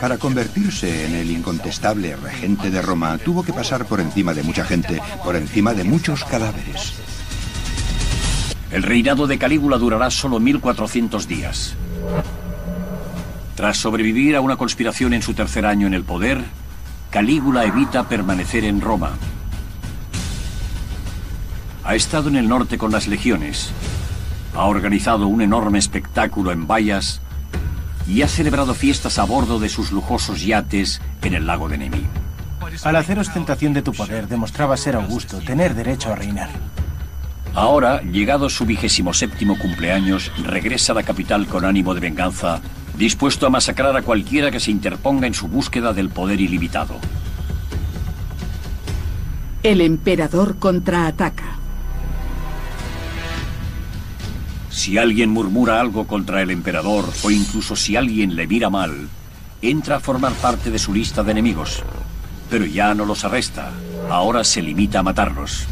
Para convertirse en el incontestable regente de Roma, tuvo que pasar por encima de mucha gente, por encima de muchos cadáveres. El reinado de Calígula durará solo 1400 días. Tras sobrevivir a una conspiración en su tercer año en el poder, Calígula evita permanecer en Roma. Ha estado en el norte con las legiones, ha organizado un enorme espectáculo en vallas y ha celebrado fiestas a bordo de sus lujosos yates en el lago de Nemi. Al hacer ostentación de tu poder, demostraba ser Augusto, tener derecho a reinar. Ahora, llegado su 27º cumpleaños, regresa a la capital con ánimo de venganza, dispuesto a masacrar a cualquiera que se interponga en su búsqueda del poder ilimitado. El emperador contraataca. Si alguien murmura algo contra el emperador, o incluso si alguien le mira mal, entra a formar parte de su lista de enemigos. Pero ya no los arresta, ahora se limita a matarlos.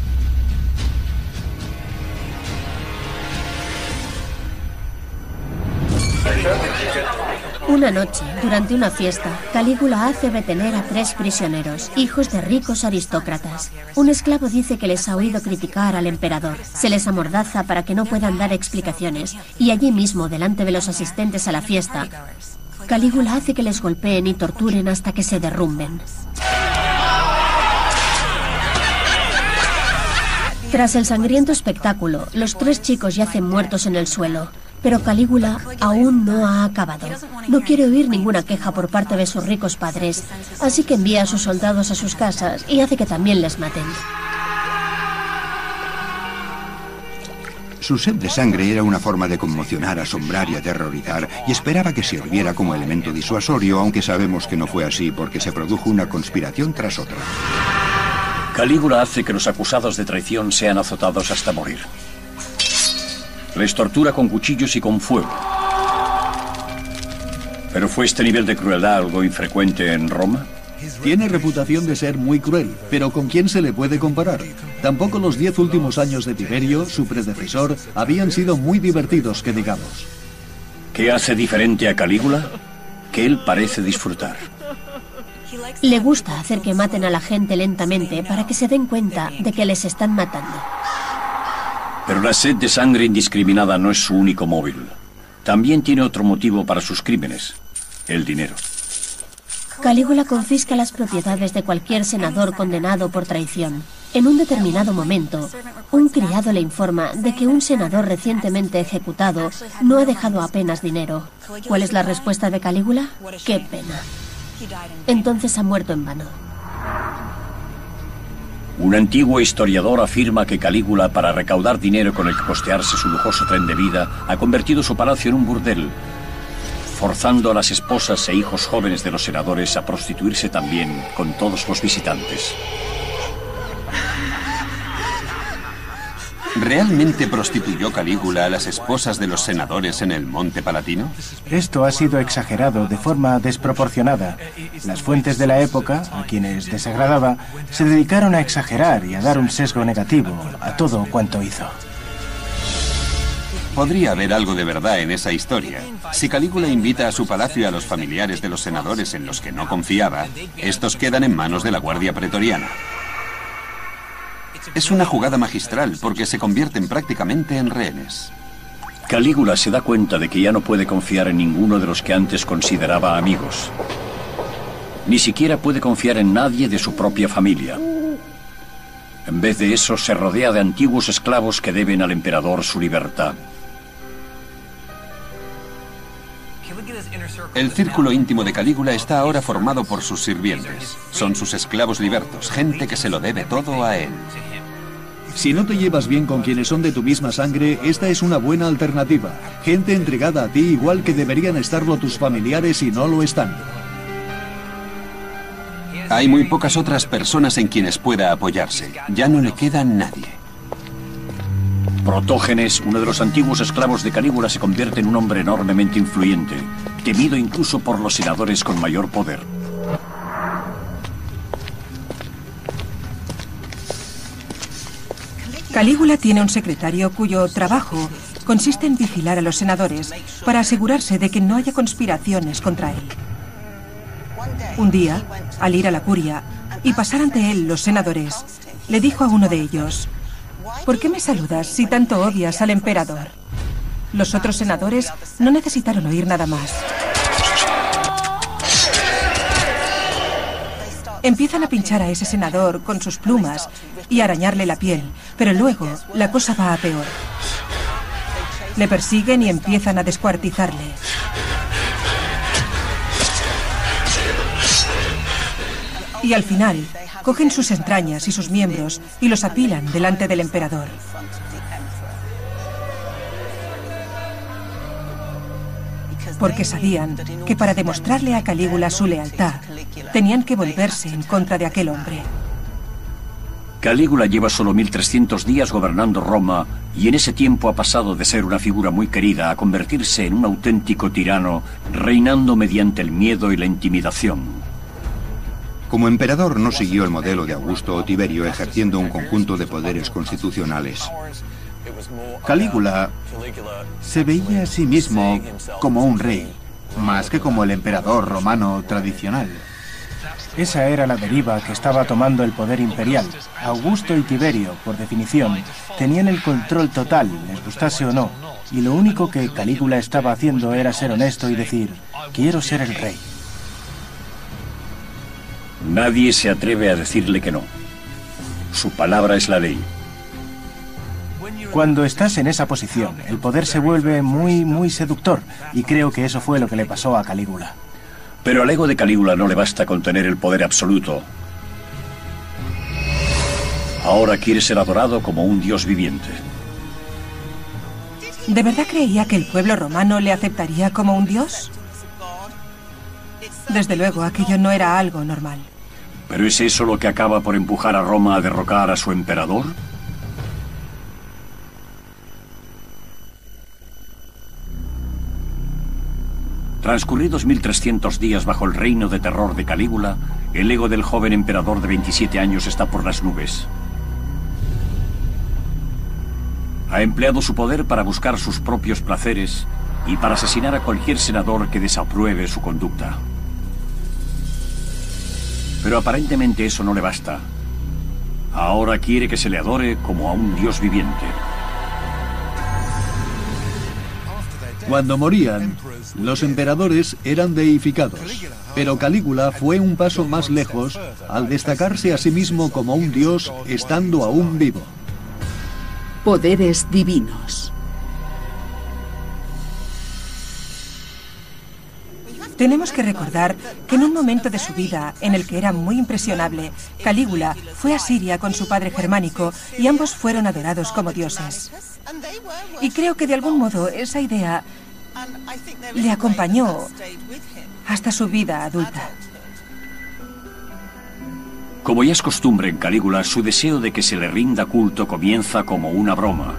Una noche, durante una fiesta, Calígula hace retener a 3 prisioneros, hijos de ricos aristócratas. Un esclavo dice que les ha oído criticar al emperador. Se les amordaza para que no puedan dar explicaciones, y allí mismo, delante de los asistentes a la fiesta, Calígula hace que les golpeen y torturen hasta que se derrumben. Tras el sangriento espectáculo, los 3 chicos yacen muertos en el suelo. Pero Calígula aún no ha acabado. No quiere oír ninguna queja por parte de sus ricos padres, así que envía a sus soldados a sus casas y hace que también les maten. Su sed de sangre era una forma de conmocionar, asombrar y aterrorizar, y esperaba que sirviera como elemento disuasorio, aunque sabemos que no fue así, porque se produjo una conspiración tras otra. Calígula hace que los acusados de traición sean azotados hasta morir. Les tortura con cuchillos y con fuego. ¿Pero fue este nivel de crueldad algo infrecuente en Roma? Tiene reputación de ser muy cruel, pero ¿con quién se le puede comparar? Tampoco los 10 últimos años de Tiberio, su predecesor, habían sido muy divertidos, que digamos. ¿Qué hace diferente a Calígula? Que él parece disfrutar. Le gusta hacer que maten a la gente lentamente para que se den cuenta de que les están matando. Pero la sed de sangre indiscriminada no es su único móvil. También tiene otro motivo para sus crímenes: el dinero. Calígula confisca las propiedades de cualquier senador condenado por traición. En un determinado momento, un criado le informa de que un senador recientemente ejecutado no ha dejado apenas dinero. ¿Cuál es la respuesta de Calígula? ¡Qué pena! Entonces ha muerto en vano. Un antiguo historiador afirma que Calígula, para recaudar dinero con el que costearse su lujoso tren de vida, ha convertido su palacio en un burdel, forzando a las esposas e hijos jóvenes de los senadores a prostituirse también con todos los visitantes. ¿Realmente prostituyó Calígula a las esposas de los senadores en el Monte Palatino? Esto ha sido exagerado de forma desproporcionada. Las fuentes de la época, a quienes desagradaba, se dedicaron a exagerar y a dar un sesgo negativo a todo cuanto hizo. Podría haber algo de verdad en esa historia. Si Calígula invita a su palacio a los familiares de los senadores en los que no confiaba, estos quedan en manos de la Guardia Pretoriana. Es una jugada magistral porque se convierten prácticamente en rehenes. Calígula se da cuenta de que ya no puede confiar en ninguno de los que antes consideraba amigos. Ni siquiera puede confiar en nadie de su propia familia. En vez de eso, se rodea de antiguos esclavos que deben al emperador su libertad. El círculo íntimo de Calígula está ahora formado por sus sirvientes. Son sus esclavos libertos, gente que se lo debe todo a él. Si no te llevas bien con quienes son de tu misma sangre, esta es una buena alternativa. Gente entregada a ti igual que deberían estarlo tus familiares y no lo están. Hay muy pocas otras personas en quienes pueda apoyarse. Ya no le queda nadie. Protógenes, uno de los antiguos esclavos de Calígula, se convierte en un hombre enormemente influyente, temido incluso por los senadores con mayor poder. Calígula tiene un secretario cuyo trabajo consiste en vigilar a los senadores para asegurarse de que no haya conspiraciones contra él. Un día, al ir a la curia y pasar ante él los senadores, le dijo a uno de ellos: ¿por qué me saludas si tanto odias al emperador? Los otros senadores no necesitaron oír nada más. Empiezan a pinchar a ese senador con sus plumas y a arañarle la piel, pero luego la cosa va a peor. Le persiguen y empiezan a descuartizarle. Y al final, cogen sus entrañas y sus miembros y los apilan delante del emperador. Porque sabían que para demostrarle a Calígula su lealtad, tenían que volverse en contra de aquel hombre. Calígula lleva solo 1300 días gobernando Roma y en ese tiempo ha pasado de ser una figura muy querida a convertirse en un auténtico tirano, reinando mediante el miedo y la intimidación. Como emperador no siguió el modelo de Augusto o Tiberio ejerciendo un conjunto de poderes constitucionales. Calígula se veía a sí mismo como un rey, más que como el emperador romano tradicional. Esa era la deriva que estaba tomando el poder imperial. Augusto y Tiberio, por definición, tenían el control total, les gustase o no, y lo único que Calígula estaba haciendo era ser honesto y decir: quiero ser el rey. Nadie se atreve a decirle que no. Su palabra es la ley. Cuando estás en esa posición, el poder se vuelve muy seductor, y creo que eso fue lo que le pasó a Calígula. Pero al ego de Calígula no le basta con tener el poder absoluto. Ahora quiere ser adorado como un dios viviente. ¿De verdad creía que el pueblo romano le aceptaría como un dios? Desde luego, aquello no era algo normal. ¿Pero es eso lo que acaba por empujar a Roma a derrocar a su emperador? Transcurridos 1300 días bajo el reino de terror de Calígula, el ego del joven emperador de 27 años está por las nubes. Ha empleado su poder para buscar sus propios placeres y para asesinar a cualquier senador que desapruebe su conducta. Pero aparentemente eso no le basta. Ahora quiere que se le adore como a un dios viviente. Cuando morían, los emperadores eran deificados, pero Calígula fue un paso más lejos al destacarse a sí mismo como un dios estando aún vivo. Poderes divinos. Tenemos que recordar que en un momento de su vida, en el que era muy impresionable, Calígula fue a Siria con su padre germánico y ambos fueron adorados como dioses. Y creo que de algún modo esa idea le acompañó hasta su vida adulta. Como ya es costumbre en Calígula, su deseo de que se le rinda culto comienza como una broma.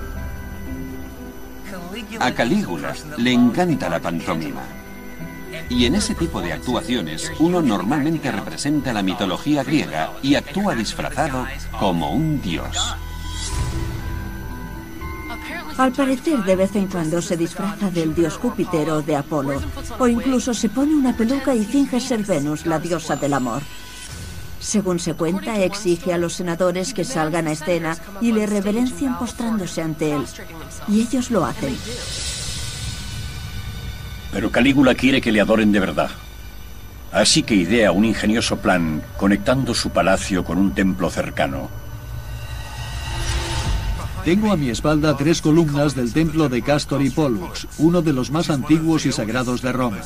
A Calígula le encanta la pantomima. Y en ese tipo de actuaciones, uno normalmente representa la mitología griega y actúa disfrazado como un dios. Al parecer, de vez en cuando se disfraza del dios Júpiter o de Apolo, o incluso se pone una peluca y finge ser Venus, la diosa del amor. Según se cuenta, exige a los senadores que salgan a escena y le reverencien postrándose ante él, y ellos lo hacen. Pero Calígula quiere que le adoren de verdad. Así que idea un ingenioso plan, conectando su palacio con un templo cercano. Tengo a mi espalda tres columnas del templo de Castor y Pollux, uno de los más antiguos y sagrados de Roma.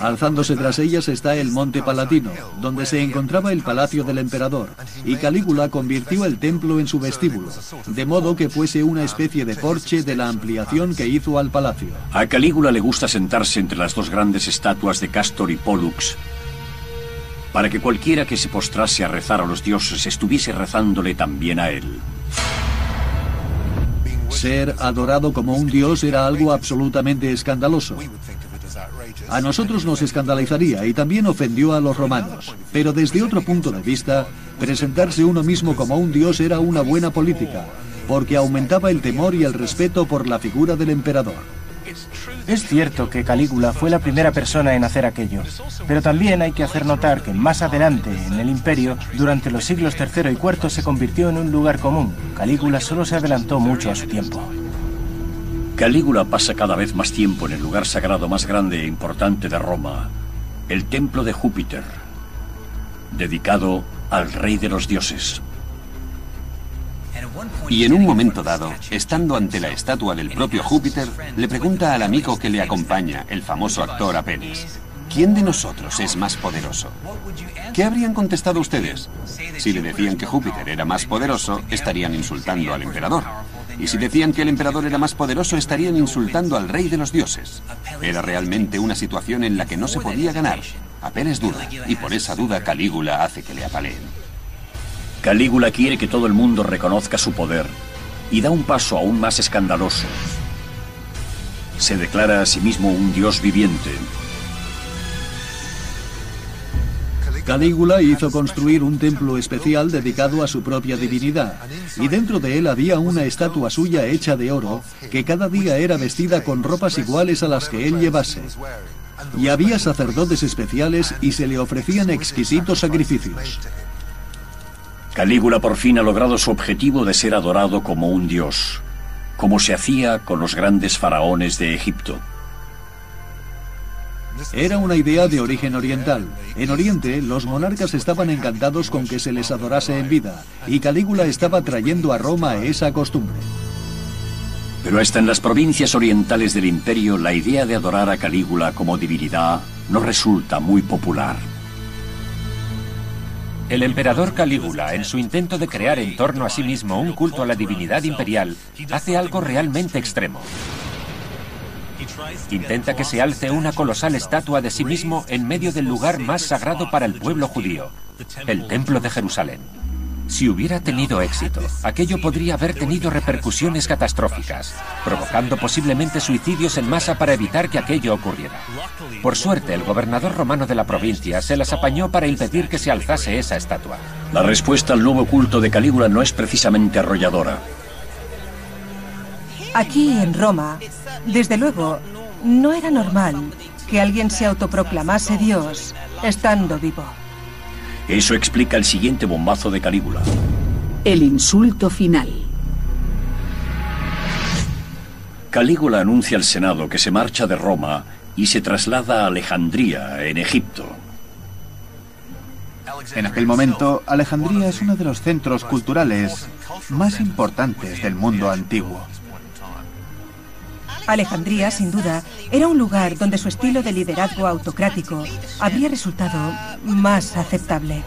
Alzándose tras ellas está el Monte Palatino, donde se encontraba el palacio del emperador, y Calígula convirtió el templo en su vestíbulo, de modo que fuese una especie de porche de la ampliación que hizo al palacio. A Calígula le gusta sentarse entre las dos grandes estatuas de Castor y Pollux, para que cualquiera que se postrase a rezar a los dioses estuviese rezándole también a él. Ser adorado como un dios era algo absolutamente escandaloso. A nosotros nos escandalizaría y también ofendió a los romanos. Pero desde otro punto de vista, presentarse uno mismo como un dios era una buena política, porque aumentaba el temor y el respeto por la figura del emperador. Es cierto que Calígula fue la primera persona en hacer aquello, pero también hay que hacer notar que más adelante, en el imperio, durante los siglos III y IV se convirtió en un lugar común. Calígula solo se adelantó mucho a su tiempo. Calígula pasa cada vez más tiempo en el lugar sagrado más grande e importante de Roma, el templo de Júpiter, dedicado al rey de los dioses. Y en un momento dado, estando ante la estatua del propio Júpiter, le pregunta al amigo que le acompaña, el famoso actor Apeles, ¿quién de nosotros es más poderoso? ¿Qué habrían contestado ustedes? Si le decían que Júpiter era más poderoso, estarían insultando al emperador. Y si decían que el emperador era más poderoso, estarían insultando al rey de los dioses. Era realmente una situación en la que no se podía ganar. Apeles duda, y por esa duda Calígula hace que le apaleen. Calígula quiere que todo el mundo reconozca su poder y da un paso aún más escandaloso. Se declara a sí mismo un dios viviente. Calígula hizo construir un templo especial dedicado a su propia divinidad, y dentro de él había una estatua suya hecha de oro, que cada día era vestida con ropas iguales a las que él llevase. Y había sacerdotes especiales y se le ofrecían exquisitos sacrificios. Calígula por fin ha logrado su objetivo de ser adorado como un dios, como se hacía con los grandes faraones de Egipto. Era una idea de origen oriental. En Oriente, los monarcas estaban encantados con que se les adorase en vida, y Calígula estaba trayendo a Roma esa costumbre. Pero hasta en las provincias orientales del imperio, la idea de adorar a Calígula como divinidad no resulta muy popular. El emperador Calígula, en su intento de crear en torno a sí mismo un culto a la divinidad imperial, hace algo realmente extremo. Intenta que se alce una colosal estatua de sí mismo en medio del lugar más sagrado para el pueblo judío, el templo de Jerusalén. Si hubiera tenido éxito, aquello podría haber tenido repercusiones catastróficas, provocando posiblemente suicidios en masa para evitar que aquello ocurriera. Por suerte, el gobernador romano de la provincia se las apañó para impedir que se alzase esa estatua. La respuesta al nuevo culto de Calígula no es precisamente arrolladora. Aquí en Roma, desde luego, no era normal que alguien se autoproclamase dios estando vivo. Eso explica el siguiente bombazo de Calígula. El insulto final. Calígula anuncia al Senado que se marcha de Roma y se traslada a Alejandría, en Egipto. En aquel momento, Alejandría es uno de los centros culturales más importantes del mundo antiguo. Alejandría, sin duda, era un lugar donde su estilo de liderazgo autocrático habría resultado más aceptable.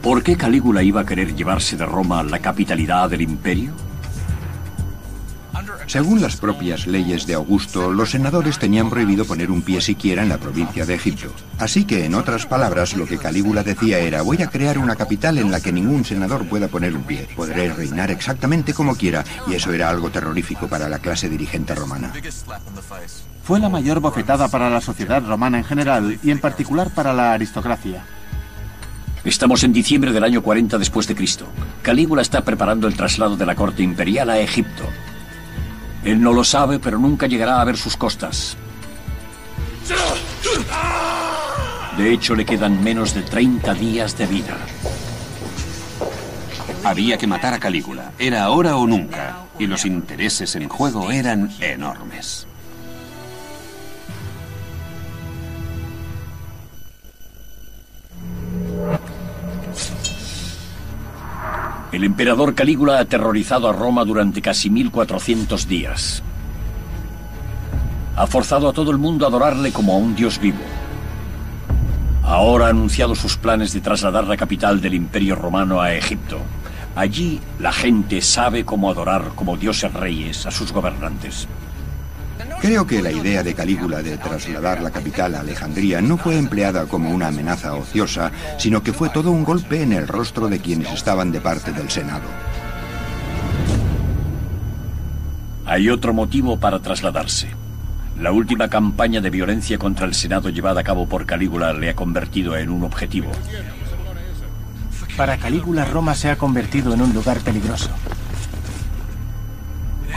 ¿Por qué Calígula iba a querer llevarse de Roma la capitalidad del imperio? Según las propias leyes de Augusto, los senadores tenían prohibido poner un pie siquiera en la provincia de Egipto. Así que, en otras palabras, lo que Calígula decía era: voy a crear una capital en la que ningún senador pueda poner un pie. Podré reinar exactamente como quiera, y eso era algo terrorífico para la clase dirigente romana. Fue la mayor bofetada para la sociedad romana en general, y en particular para la aristocracia. Estamos en diciembre del año 40 después de Cristo. Calígula está preparando el traslado de la corte imperial a Egipto. Él no lo sabe, pero nunca llegará a ver sus costas. De hecho, le quedan menos de 30 días de vida. Había que matar a Calígula. Era ahora o nunca. Y los intereses en juego eran enormes. El emperador Calígula ha aterrorizado a Roma durante casi 1400 días. Ha forzado a todo el mundo a adorarle como a un dios vivo. Ahora ha anunciado sus planes de trasladar la capital del Imperio Romano a Egipto. Allí la gente sabe cómo adorar como dioses reyes a sus gobernantes. Creo que la idea de Calígula de trasladar la capital a Alejandría no fue empleada como una amenaza ociosa, sino que fue todo un golpe en el rostro de quienes estaban de parte del Senado. Hay otro motivo para trasladarse. La última campaña de violencia contra el Senado llevada a cabo por Calígula le ha convertido en un objetivo. Para Calígula, Roma se ha convertido en un lugar peligroso.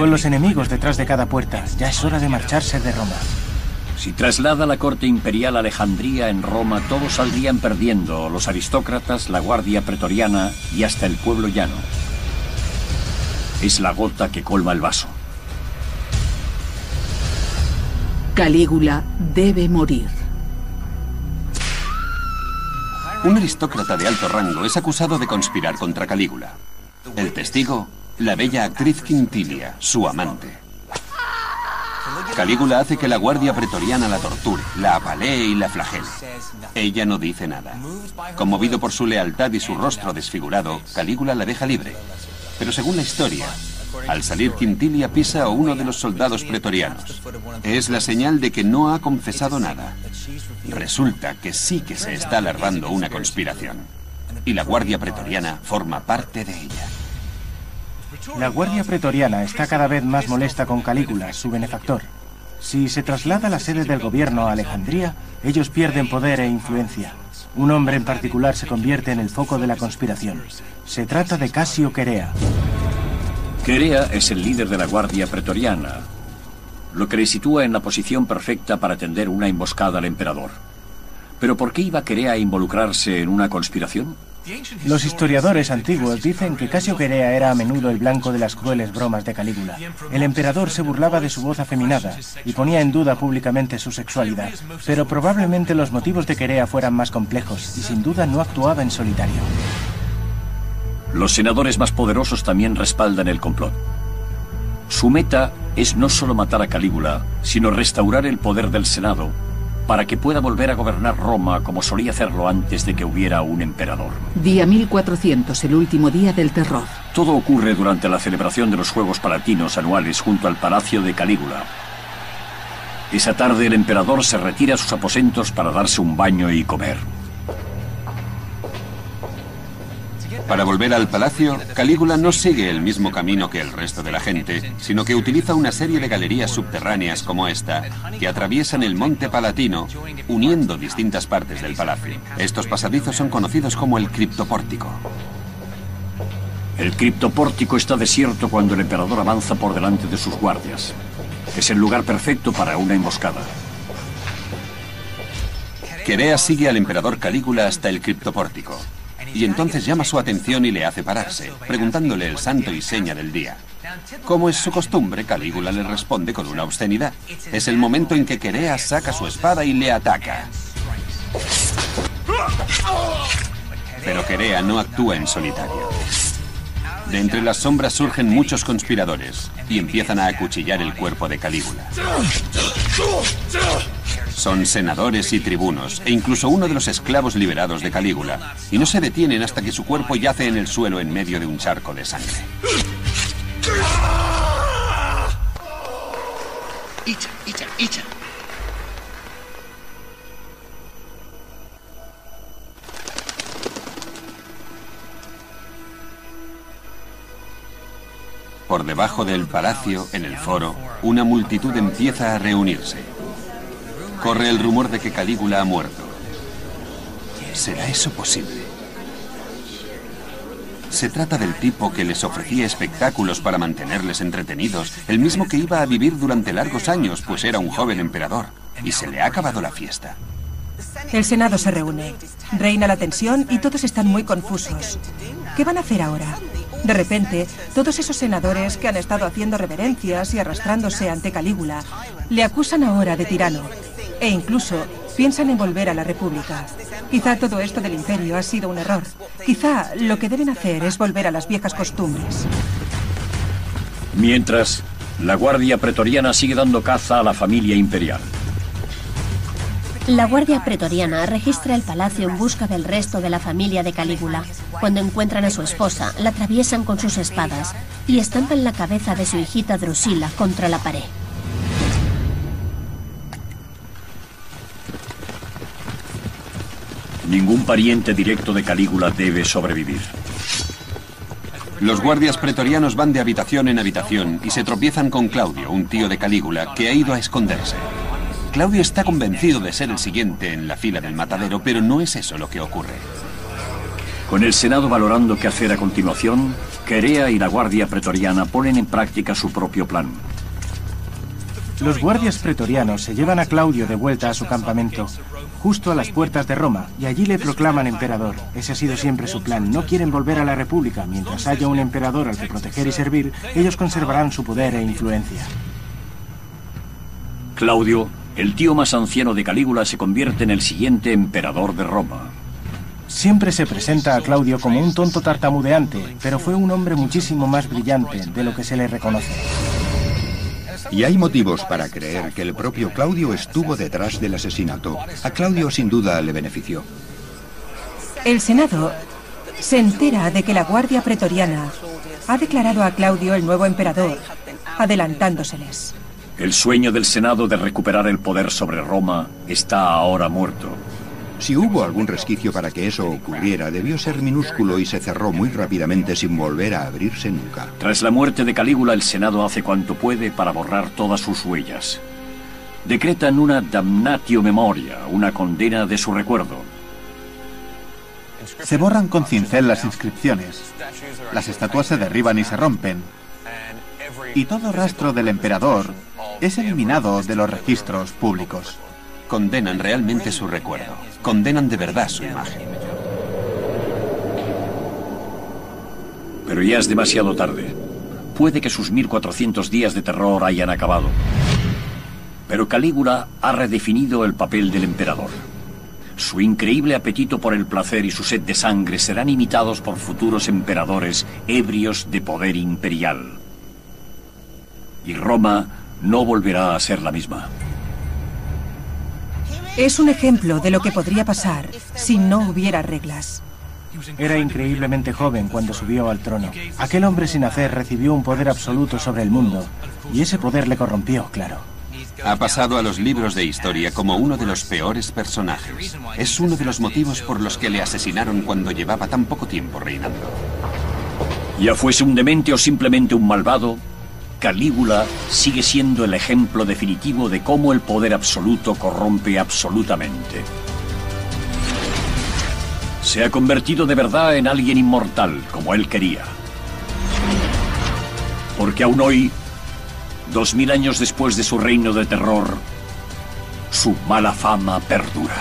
Con los enemigos detrás de cada puerta, ya es hora de marcharse de Roma. Si traslada la corte imperial a Alejandría en Roma, todos saldrían perdiendo, los aristócratas, la guardia pretoriana y hasta el pueblo llano. Es la gota que colma el vaso. Calígula debe morir. Un aristócrata de alto rango es acusado de conspirar contra Calígula. El testigo, la bella actriz Quintilia, su amante. Calígula hace que la guardia pretoriana la torture, la apalee y la flagele. Ella no dice nada. Conmovido por su lealtad y su rostro desfigurado, Calígula la deja libre. Pero según la historia, al salir Quintilia pisa a uno de los soldados pretorianos. Es la señal de que no ha confesado nada. Resulta que sí que se está alargando una conspiración. Y la guardia pretoriana forma parte de ella. La guardia pretoriana está cada vez más molesta con Calígula, su benefactor. Si se traslada la sede del gobierno a Alejandría, ellos pierden poder e influencia. Un hombre en particular se convierte en el foco de la conspiración. Se trata de Casio Querea. Querea es el líder de la guardia pretoriana, lo que le sitúa en la posición perfecta para tender una emboscada al emperador. ¿Pero por qué iba Querea a involucrarse en una conspiración? Los historiadores antiguos dicen que Casio Querea era a menudo el blanco de las crueles bromas de Calígula. El emperador se burlaba de su voz afeminada y ponía en duda públicamente su sexualidad, pero probablemente los motivos de Querea fueran más complejos y sin duda no actuaba en solitario. Los senadores más poderosos también respaldan el complot. Su meta es no solo matar a Calígula, sino restaurar el poder del Senado para que pueda volver a gobernar Roma como solía hacerlo antes de que hubiera un emperador. Día 1400, el último día del terror. Todo ocurre durante la celebración de los Juegos Palatinos anuales junto al Palacio de Calígula. Esa tarde el emperador se retira a sus aposentos para darse un baño y comer. Para volver al palacio, Calígula no sigue el mismo camino que el resto de la gente, sino que utiliza una serie de galerías subterráneas como esta, que atraviesan el Monte Palatino, uniendo distintas partes del palacio. Estos pasadizos son conocidos como el criptopórtico. El criptopórtico está desierto cuando el emperador avanza por delante de sus guardias. Es el lugar perfecto para una emboscada. Querea sigue al emperador Calígula hasta el criptopórtico. Y entonces llama su atención y le hace pararse, preguntándole el santo y seña del día. Como es su costumbre, Calígula le responde con una obscenidad. Es el momento en que Querea saca su espada y le ataca. Pero Querea no actúa en solitario. De entre las sombras surgen muchos conspiradores y empiezan a acuchillar el cuerpo de Calígula. Son senadores y tribunos, e incluso uno de los esclavos liberados de Calígula, y no se detienen hasta que su cuerpo yace en el suelo en medio de un charco de sangre. Por debajo del palacio, en el foro, una multitud empieza a reunirse. Corre el rumor de que Calígula ha muerto. ¿Será eso posible? Se trata del tipo que les ofrecía espectáculos para mantenerles entretenidos, el mismo que iba a vivir durante largos años, pues era un joven emperador, y se le ha acabado la fiesta. El Senado se reúne, reina la tensión y todos están muy confusos. ¿Qué van a hacer ahora? De repente, todos esos senadores que han estado haciendo reverencias y arrastrándose ante Calígula, le acusan ahora de tirano. E incluso piensan en volver a la República. Quizá todo esto del imperio ha sido un error. Quizá lo que deben hacer es volver a las viejas costumbres. Mientras, la Guardia Pretoriana sigue dando caza a la familia imperial. La Guardia Pretoriana registra el palacio en busca del resto de la familia de Calígula. Cuando encuentran a su esposa, la atraviesan con sus espadas y estampan la cabeza de su hijita Drusila contra la pared. Ningún pariente directo de Calígula debe sobrevivir. Los guardias pretorianos van de habitación en habitación y se tropiezan con Claudio, un tío de Calígula, que ha ido a esconderse. Claudio está convencido de ser el siguiente en la fila del matadero, pero no es eso lo que ocurre. Con el Senado valorando qué hacer a continuación, Querea y la Guardia Pretoriana ponen en práctica su propio plan. Los guardias pretorianos se llevan a Claudio de vuelta a su campamento, justo a las puertas de Roma, y allí le proclaman emperador. Ese ha sido siempre su plan. No quieren volver a la República. Mientras haya un emperador al que proteger y servir, ellos conservarán su poder e influencia. Claudio, el tío más anciano de Calígula, se convierte en el siguiente emperador de Roma. Siempre se presenta a Claudio como un tonto tartamudeante, pero fue un hombre muchísimo más brillante de lo que se le reconoce. Y hay motivos para creer que el propio Claudio estuvo detrás del asesinato. A Claudio sin duda le benefició. El Senado se entera de que la Guardia Pretoriana ha declarado a Claudio el nuevo emperador, adelantándoseles. El sueño del Senado de recuperar el poder sobre Roma está ahora muerto. Si hubo algún resquicio para que eso ocurriera, debió ser minúsculo y se cerró muy rápidamente sin volver a abrirse nunca. Tras la muerte de Calígula, el Senado hace cuanto puede para borrar todas sus huellas. Decretan una damnatio memoriae, una condena de su recuerdo. Se borran con cincel las inscripciones, las estatuas se derriban y se rompen, y todo rastro del emperador es eliminado de los registros públicos. Condenan realmente su recuerdo. Condenan de verdad su imagen. Pero ya es demasiado tarde. Puede que sus 1400 días de terror hayan acabado. Pero Calígula ha redefinido el papel del emperador. Su increíble apetito por el placer y su sed de sangre serán imitados por futuros emperadores ebrios de poder imperial. Y Roma no volverá a ser la misma. Es un ejemplo de lo que podría pasar si no hubiera reglas. Era increíblemente joven cuando subió al trono. Aquel hombre sin hacer recibió un poder absoluto sobre el mundo, y ese poder le corrompió, claro. Ha pasado a los libros de historia como uno de los peores personajes. Es uno de los motivos por los que le asesinaron cuando llevaba tan poco tiempo reinando. Ya fuese un demente o simplemente un malvado, Calígula sigue siendo el ejemplo definitivo de cómo el poder absoluto corrompe absolutamente. Se ha convertido de verdad en alguien inmortal, como él quería. Porque aún hoy, 2000 años después de su reino de terror, su mala fama perdura.